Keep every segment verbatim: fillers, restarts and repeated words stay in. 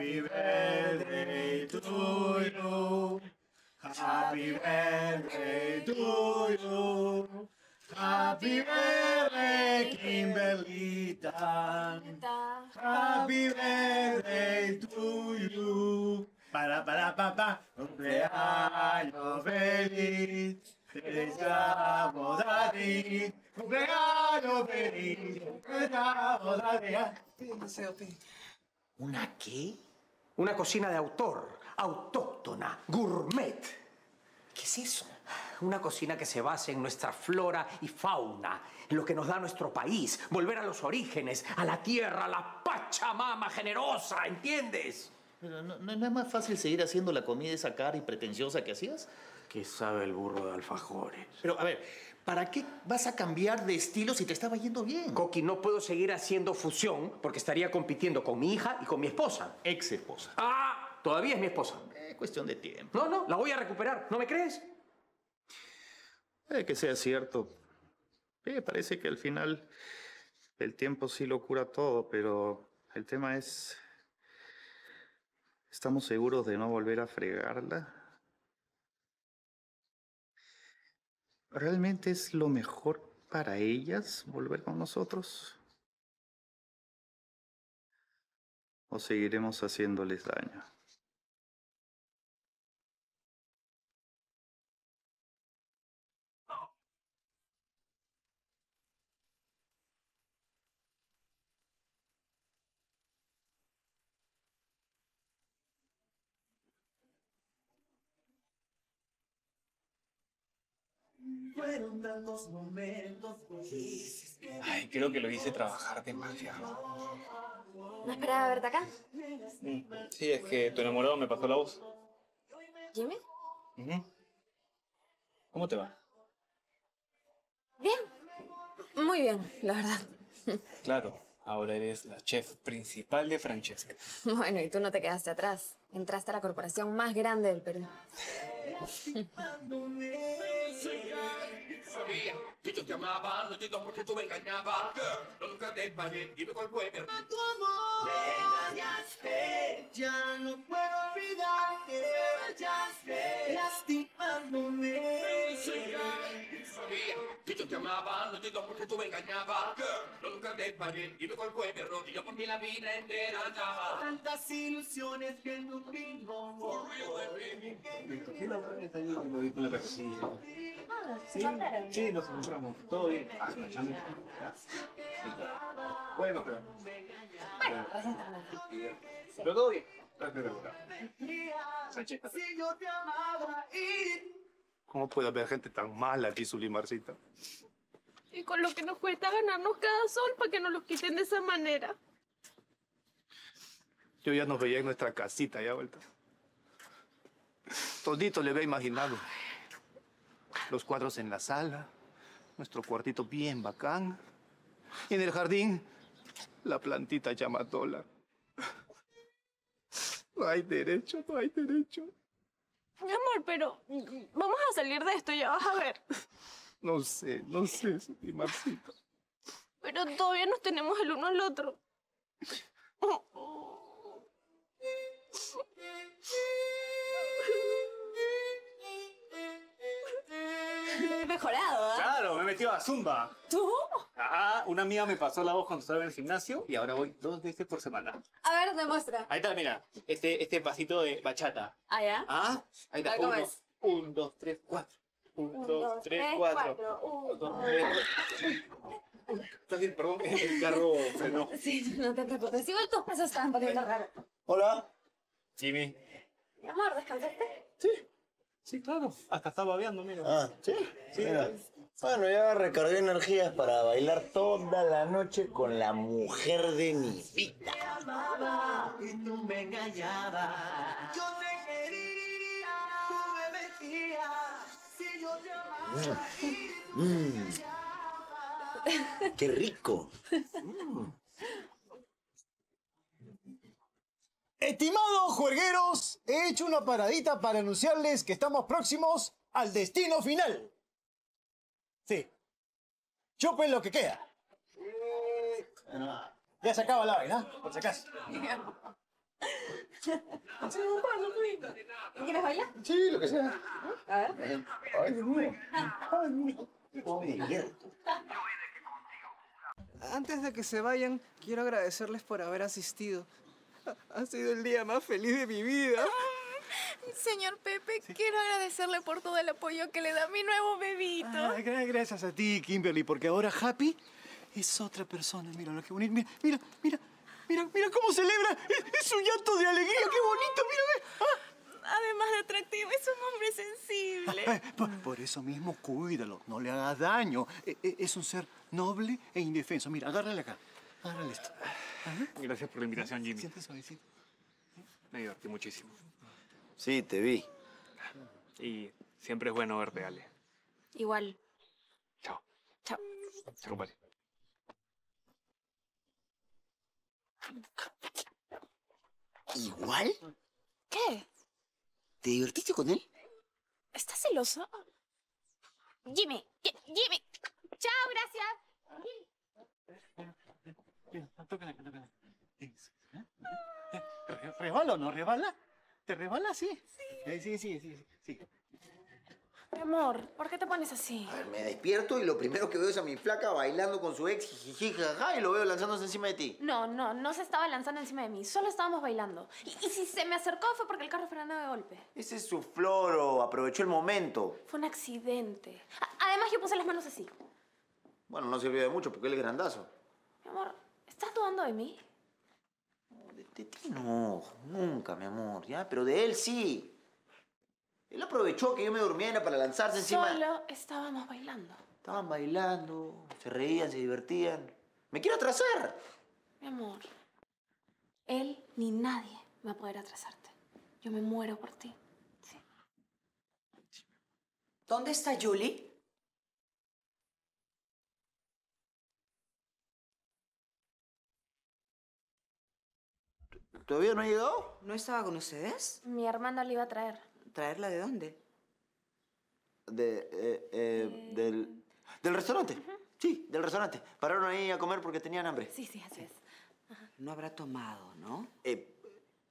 Happy birthday to you. Happy birthday to you. Happy birthday, Kimberlita. Happy birthday to you. Para, para, papá. Cumpleaños feliz. Te deseamos a ti. Cumpleaños feliz. Te deseamos a ti. ¿Una qué? Una cocina de autor, autóctona, gourmet. ¿Qué es eso? Una cocina que se basa en nuestra flora y fauna, en lo que nos da nuestro país, volver a los orígenes, a la tierra, a la Pachamama generosa, ¿entiendes? Pero ¿no, no es más fácil seguir haciendo la comida esa cara y pretenciosa que hacías? ¿Qué sabe el burro de alfajores? Pero, a ver, ¿para qué vas a cambiar de estilo si te estaba yendo bien? Koky, no puedo seguir haciendo fusión porque estaría compitiendo con mi hija y con mi esposa. Ex esposa. ¡Ah! Todavía es mi esposa. Es eh, cuestión de tiempo. No, no, la voy a recuperar. ¿No me crees? Eh, que sea cierto. Eh, parece que al final el tiempo sí lo cura todo, pero el tema es... ¿Estamos seguros de no volver a fregarla? ¿Realmente es lo mejor para ellas volver con nosotros? ¿O seguiremos haciéndoles daño? Fueron tantos momentos felices. Ay, creo que lo hice trabajar demasiado. ¿No esperaba verte acá? Sí, es que tu enamorado me pasó la voz. ¿Jimmy? ¿Cómo te va? Bien. Muy bien, la verdad. Claro, ahora eres la chef principal de Francesca. Bueno, y tú no te quedaste atrás. Entraste a la corporación más grande del Perú. Sabía que yo te amaba, no entiendo por qué tú me engañabas. No nunca te engañé, dime cuál fue. Me engañaste, ya no puedo olvidarte. Me engañaste, lastimándome. Sabía que yo te amaba, no entiendo por qué tú me engañabas. No nunca te engañé, dime cuál fue mi error. Y yo por mí la vida entera andaba. Tantas ilusiones que no tengo. For real, baby. Sí, sí, nos encontramos. Todo bien. Bueno, pero... Bueno, pero todo bien. ¿Cómo puede haber gente tan mala aquí, Zulimarcita? Y con lo que nos cuesta ganarnos cada sol para que nos los quiten de esa manera. Yo ya nos veía en nuestra casita, ya vuelta. Todito le había imaginado. Los cuadros en la sala, nuestro cuartito bien bacán. Y en el jardín, la plantita llamadola. No hay derecho, no hay derecho. Mi amor, pero vamos a salir de esto, ya vas a ver. No sé, no sé, mi Marcito. Pero todavía nos tenemos el uno al otro. Mejorado, ¿eh? Claro, me he metido a Zumba. ¿Tú? Ajá, una amiga me pasó la voz cuando estaba en el gimnasio y ahora voy dos veces por semana. A ver, demuestra. Ahí está, mira, este, este pasito de bachata. ¿Ah, ya? Ah, ahí está, uno, un, dos, tres, cuatro. Un, un dos, dos, tres, cuatro. cuatro. Un, dos, tres, cuatro. Está bien, perdón, el carro frenó. Sí, no te preocupes, igual tus pesos estaban poniendo raro. Hola, Jimmy. Mi amor, ¿descansaste? Sí. Sí, claro. Hasta está babeando, mira. Ah, ¿sí? Sí. Mira. Bueno, ya recargué energías para bailar toda la noche con la mujer de mi vida. Mm. Mm. ¡Qué rico! Mm. Estimados juergueros, he hecho una paradita para anunciarles que estamos próximos al destino final. Sí. Chupen lo que queda. Ya se acaba la vaina, por si acaso. ¿Quieres bailar? Sí, lo que sea. A ver. Ay, Dios mío. Ay, mío. Antes de que se vayan, quiero agradecerles por haber asistido. Ha sido el día más feliz de mi vida. Señor Pepe, ¿sí? Quiero agradecerle por todo el apoyo que le da mi nuevo bebito. Ah, gracias a ti, Kimberly, porque ahora Happy es otra persona. Mira lo que bonito. Mira, mira, mira, mira, mira cómo celebra. Es, es un llanto de alegría. ¡Qué bonito! Mira, ve. Ah. Además de atractivo, es un hombre sensible. Por, por eso mismo, cuídalo. No le hagas daño. Es, es un ser noble e indefenso. Mira, agárrale acá. Agárrale esto. Ajá. Gracias por la invitación, Jimmy. Siente suavecito. Me divertí muchísimo. Sí, te vi. Y siempre es bueno verte, Ale. Igual. Chao. Chao. Chao, compadre. ¿Igual? ¿Qué? ¿Te divertiste con él? ¿Estás celoso? Jimmy, Jimmy. Chao, gracias. Mira, tócala, tócala. ¿Rebala o no rebala? ¿Te rebala? Sí. Sí. Eh, sí, sí, sí, sí. Mi amor, ¿por qué te pones así? A ver, me despierto y lo primero que veo es a mi flaca bailando con su ex, jiji, jaja, y lo veo lanzándose encima de ti. No, no, no se estaba lanzando encima de mí, solo estábamos bailando. Y, y si se me acercó fue porque el carro frenó de golpe. Ese es su floro, aprovechó el momento. Fue un accidente. A además, yo puse las manos así. Bueno, no sirvió de mucho porque él es grandazo. Mi amor, ¿estás dudando de mí? De ti no, nunca, mi amor, ¿ya? Pero de él sí. Él aprovechó que yo me durmiera para lanzarse encima. Solo estábamos bailando. Estaban bailando, se reían, se divertían. ¡Me quiero atrasar! Mi amor, él ni nadie va a poder atrasarte. Yo me muero por ti. ¿Sí? ¿Dónde está Julie? ¿Todavía no ha llegado? ¿No estaba con ustedes? Mi hermano la iba a traer. ¿Traerla de dónde? De, eh, eh, eh... Del, del restaurante. Uh-huh. Sí, del restaurante. Pararon ahí a comer porque tenían hambre. Sí, sí, así sí. es. Ajá. No habrá tomado, ¿no? Eh,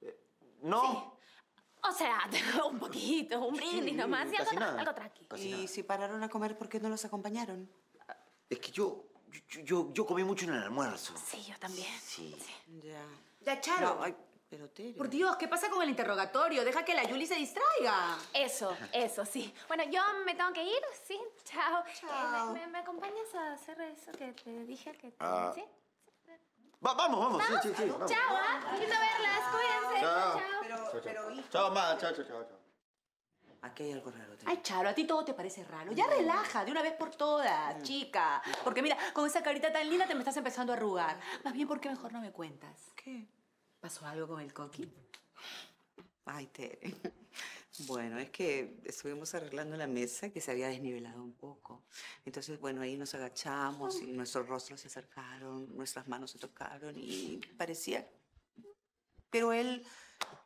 eh, no. Sí. O sea, un poquito, un brindis sí, nomás. Y algo, tra algo tranqui. Casi ¿Y nada. Si pararon a comer, por qué no los acompañaron? Es que yo... Yo, yo, yo comí mucho en el almuerzo. Sí, yo también. Sí. sí. Ya. Ya, Charo. No, ay, pero Tere. Por Dios, ¿qué pasa con el interrogatorio? Deja que la Yuli se distraiga. Eso, eso, sí. Bueno, yo me tengo que ir, sí. Chao. Chao. Eh, me, me, ¿Me acompañas a hacer eso que te dije que... Ah. ¿Sí? Va, vamos, vamos. ¿Vamos? Sí, sí, sí. Chao, vamos. ¿Ah? Lindo verlas. Cuídense. Chao. Chao, pero, pero, hijo. Chao, ma. Chao, chao, chao. Aquí hay algo raro. Ay, Charo, a ti todo te parece raro. Ya relaja, de una vez por todas, chica. Porque mira, con esa carita tan linda te me estás empezando a arrugar. Más bien, ¿por qué mejor no me cuentas? ¿Qué? ¿Pasó algo con el Koky? Ay, Tere. Bueno, es que estuvimos arreglando la mesa que se había desnivelado un poco. Entonces, bueno, ahí nos agachamos y nuestros rostros se acercaron, nuestras manos se tocaron y parecía... Pero él...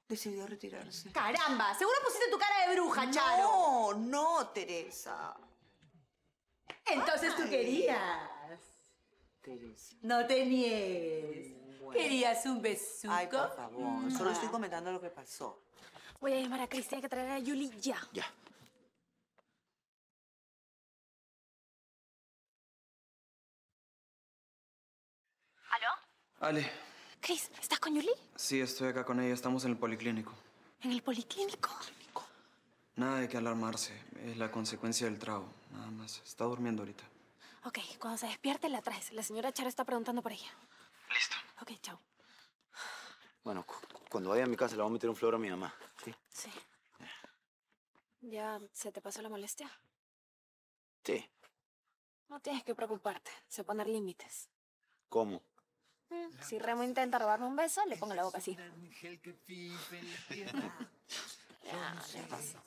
decidió retirarse. ¡Caramba! Seguro pusiste tu cara de bruja, Charo. No, no, Teresa. Entonces Ay, tú querías. Teresa. No te niegues. Bueno. Querías un besuco. Ay, por favor. Mm. Solo estoy comentando lo que pasó. Voy a llamar a Cristina que traerá a Yuli ya. Ya. ¿Aló? Ale. Cris, ¿estás con Yuli? Sí, estoy acá con ella. Estamos en el policlínico. ¿En el policlínico? Nada de que alarmarse. Es la consecuencia del trago. Nada más. Está durmiendo ahorita. Ok, cuando se despierte la traes. La señora Charo está preguntando por ella. Listo. Ok, chao. Bueno, cu cuando vaya a mi casa le voy a meter un flor a mi mamá. ¿Sí? Sí. ¿Ya se te pasó la molestia? Sí. No tienes que preocuparte. Sé poner límites. ¿Cómo? Si Remo intenta robarme un beso, le pongo la boca así. Ya, ya pasó.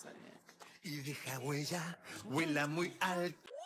Y deja huella, huela muy alto.